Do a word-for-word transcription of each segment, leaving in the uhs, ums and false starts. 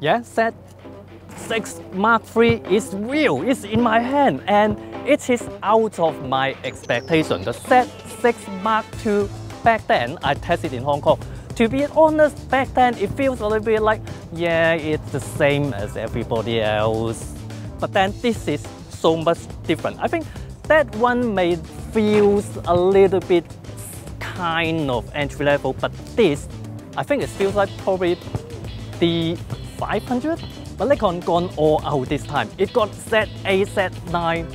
yeah, Z six Mark three is real, it's in my hand, and it is out of my expectation. The Z six Mark two back then, I tested in Hong Kong. To be honest, back then it feels a little bit like, yeah, it's the same as everybody else. But then this is so much different. I think that one may feel a little bit kind of entry level, but this, I think it feels like probably the five hundred. But Nikon gone all out this time. It got Z eight, Z nine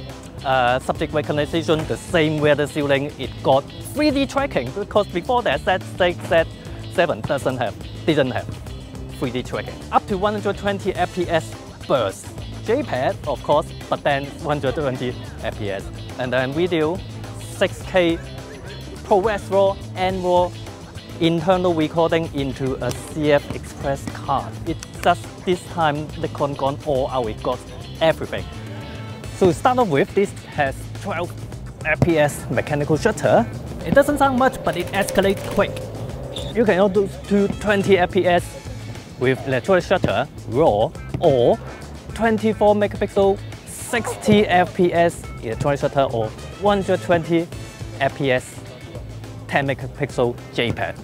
uh, subject recognition, the same weather sealing. It got three D tracking because before that Z six, Z seven doesn't have, didn't have three D tracking. Up to one hundred twenty F P S burst. JPEG, of course, but then one hundred twenty F P S. And then video, six K, ProRes RAW, N RAW, internal recording into a C F Express card. It just this time Nikon gone all out, it got everything. So to start off with, this has twelve F P S mechanical shutter. It doesn't sound much, but it escalates quick. You can also do twenty F P S with electronic shutter, RAW, or twenty-four megapixel, sixty F P S electronic shutter, or one hundred twenty F P S ten megapixel JPEG.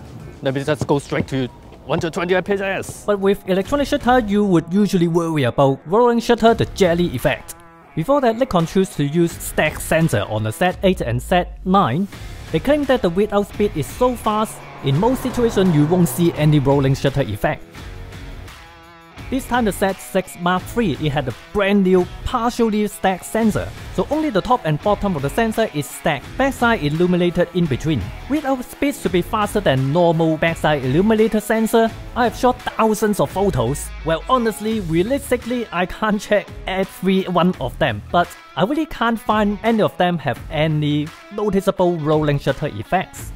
Let me just go straight to one hundred twenty F P S. But with electronic shutter, you would usually worry about rolling shutter, the jelly effect. Before that, Nikon chose to use stack sensor on the Z eight and Z nine. They claim that the readout speed is so fast, in most situations you won't see any rolling shutter effect. This time the Z six Mark three, it had a brand new partially stacked sensor, so only the top and bottom of the sensor is stacked, backside illuminated in between. Readout speed should be faster than normal backside illuminated sensor. I have shot thousands of photos. Well, honestly, realistically, I can't check every one of them, but I really can't find any of them have any noticeable rolling shutter effects.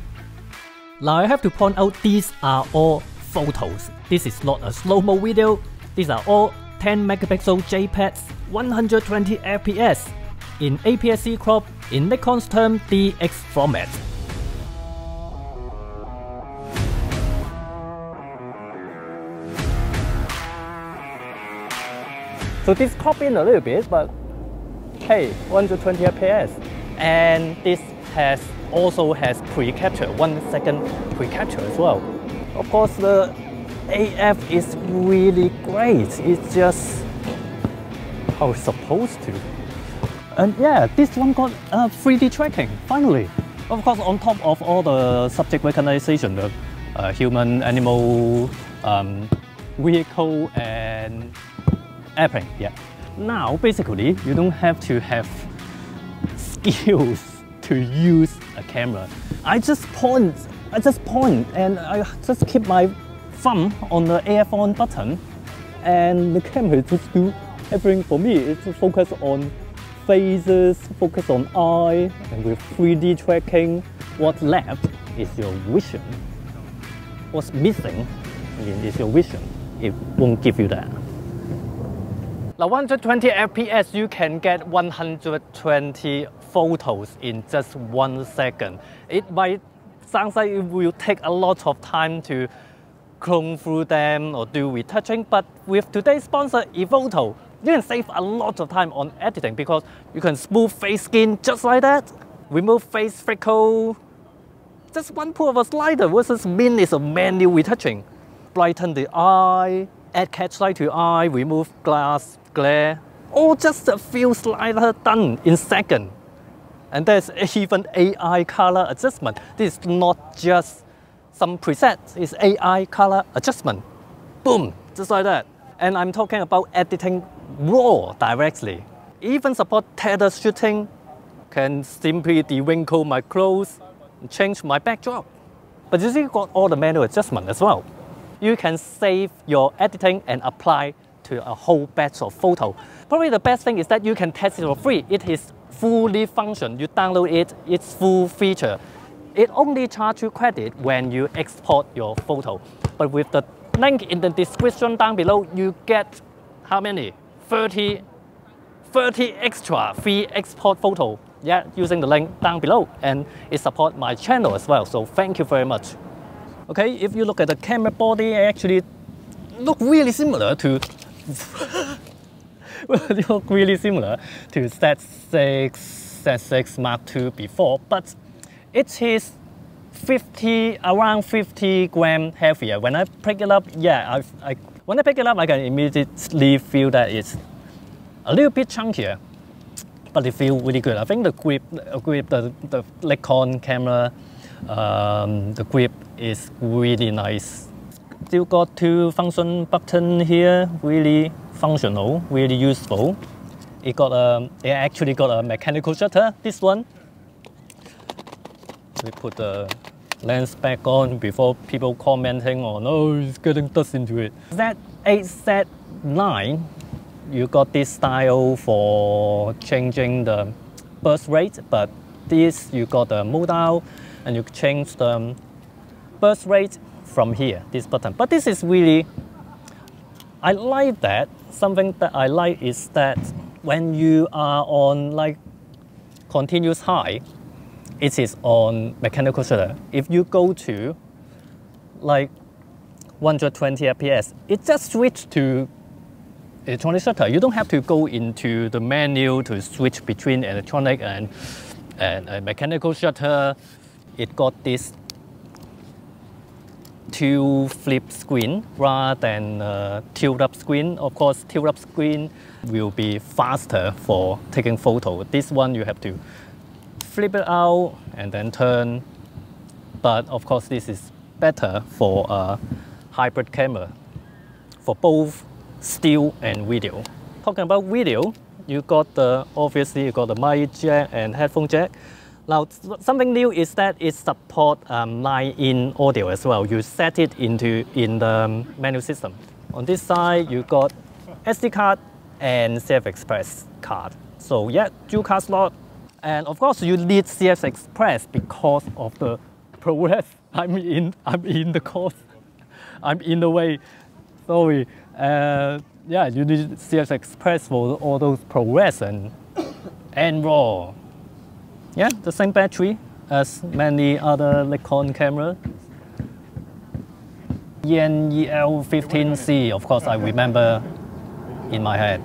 Now I have to point out these are all photos. This is not a slow-mo video. These are all ten megapixel JPEGs, one hundred twenty F P S, in A P S C crop, in Nikon's term D X format. So this crop in a little bit, but hey, one hundred twenty F P S. And this has also has pre-capture, one second pre-capture as well. Of course, the A F is really great, it's just how it's supposed to. And yeah, this one got uh, three D tracking, finally. Of course, on top of all the subject recognition, the uh, human, animal, um, vehicle and airplane, yeah. Now, basically, you don't have to have skills to use a camera. I just point, I just point and I just keep my thumb on the A F on button, and the camera just do everything for me. It's focus on faces, focus on eye, and with three D tracking, what left is your vision. What's missing is your vision. It won't give you that. Now, one hundred twenty F P S, you can get one hundred twenty photos in just one second. It might sound like it will take a lot of time to clone through them or do retouching, but with today's sponsor, Evoto, you can save a lot of time on editing because you can smooth face skin just like that, remove face freckle, just one pull of a slider versus minutes of manual retouching, brighten the eye, add catchlight to eye, remove glass, glare, all just a few sliders done in seconds. And there's even A I color adjustment. This is not just some presets, it's A I color adjustment. Boom, just like that. And I'm talking about editing RAW directly. Even support tether shooting, can simply de-wrinkle my clothes, change my backdrop. But you see, you've got all the manual adjustment as well. You can save your editing and apply to a whole batch of photo. Probably the best thing is that you can test it for free. It is fully functional. You download it, it's full feature. It only charges you credit when you export your photo. But with the link in the description down below, you get how many? thirty, thirty extra free export photo. Yeah, using the link down below, and it supports my channel as well. So thank you very much. Okay, if you look at the camera body, actually look really similar to look really similar to Z six, Z six Mark two before, but it is fifty around fifty gram heavier. When I pick it up, yeah, I, I when I pick it up, I can immediately feel that it's a little bit chunkier, but it feels really good. I think the grip, grip the the Nikon camera, um, the grip is really nice. Still got two function buttons here, really functional, really useful. It got a, it actually got a mechanical shutter. This one. We put the lens back on before people commenting on, oh, it's getting dust into it. Z eight, Z nine, you got this style for changing the burst rate, but this you got the mode out and you change the burst rate from here, this button. But this is really, I like that. Something that I like is that when you are on like continuous high, it is on mechanical shutter. If you go to like one hundred twenty F P S, it just switch to electronic shutter. You don't have to go into the menu to switch between electronic and, and a mechanical shutter. It got this two flip screen rather than a tilt up screen. Of course, tilt up screen will be faster for taking photo. This one you have to flip it out and then turn, but of course this is better for a hybrid camera for both still and video. Talking about video, you got the, obviously you got the mic jack and headphone jack. Now something new is that it supports um, nine in audio as well. You set it into in the menu system. On this side you got S D card and C F Express card. So yeah, dual card slot. And of course, you need C F Express because of the ProRes. I'm in, I'm in the course. I'm in the way. Sorry. Uh, yeah, you need C F Express for all those ProRes and N RAW. Yeah, the same battery as many other Nikon cameras. E N E L fifteen C, of course, I remember in my head.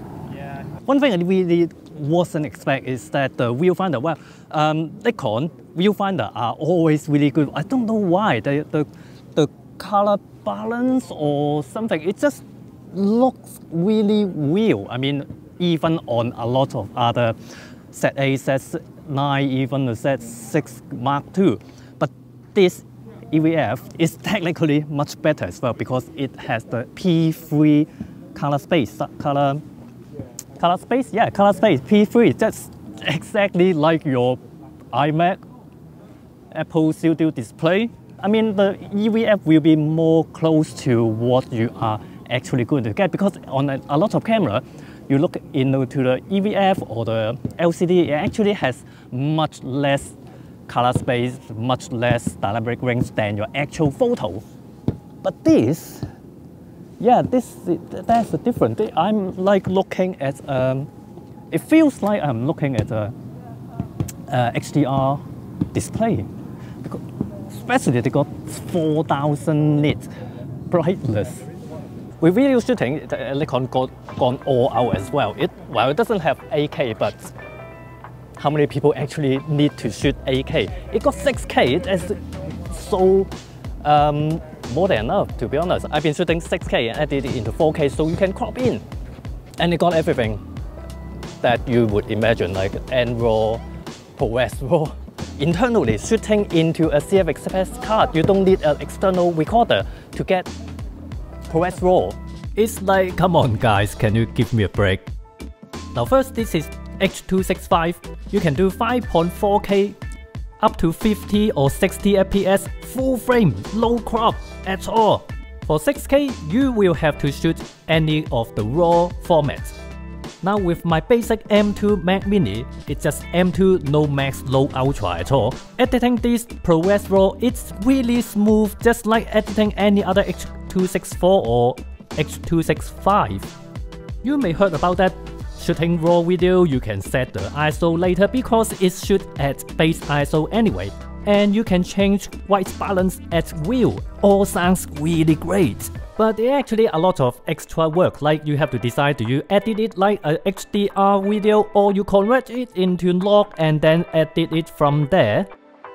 One thing I really wasn't expect is that the viewfinder, well, um, Nikon viewfinder are always really good. I don't know why, the, the, the color balance or something, it just looks really real. I mean, even on a lot of other Z eight, Z nine, even the Z six Mark two. But this E V F is technically much better as well because it has the P three color space, color Color space, yeah, color space, P three, that's exactly like your iMac, Apple Studio display. I mean, the E V F will be more close to what you are actually going to get because on a, a lot of camera, you look into the E V F or the L C D, it actually has much less color space, much less dynamic range than your actual photo. But this, yeah, this that's the difference. I'm like looking at um, it feels like I'm looking at a, a H D R display, because especially they got four thousand nits brightness. With video shooting, Nikon got gone all out as well. It well, it doesn't have eight K, but how many people actually need to shoot eight K? It got six K. It's so. Um, more than enough, to be honest. I've been shooting six K and edit it into four K, so you can crop in. And it got everything that you would imagine, like N RAW, ProRes RAW. Internally, shooting into a C F Express card, you don't need an external recorder to get ProRes RAW. It's like, come on guys, can you give me a break? Now first, this is H two sixty-five. You can do five point four K up to fifty or sixty F P S, full frame, no crop at all. For six K, you will have to shoot any of the RAW formats. Now with my basic M two Mac Mini, it's just M two, no Max, no Ultra at all. Editing this ProRes RAW, it's really smooth, just like editing any other H two sixty-four or H two sixty-five. You may heard about that. Shooting raw video, you can set the I S O later because it shoots at base I S O anyway. and you can change white balance at will. All sounds really great. But there actually a lot of extra work, like you have to decide do you edit it like a H D R video or you convert it into log and then edit it from there.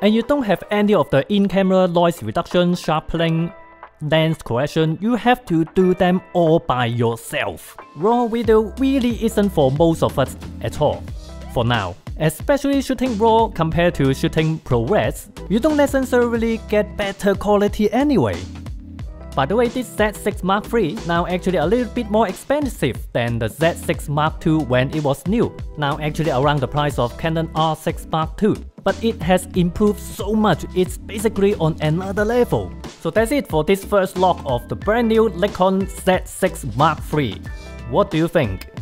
And you don't have any of the in-camera noise reduction, sharpening, lens correction. You have to do them all by yourself. RAW video really isn't for most of us at all, for now. Especially shooting RAW compared to shooting ProRes, you don't necessarily get better quality anyway. By the way, this Z six Mark three now actually a little bit more expensive than the Z six Mark two when it was new, now actually around the price of Canon R six Mark two. But it has improved so much, it's basically on another level. So that's it for this first log of the brand new Nikon Z six Mark three. What do you think?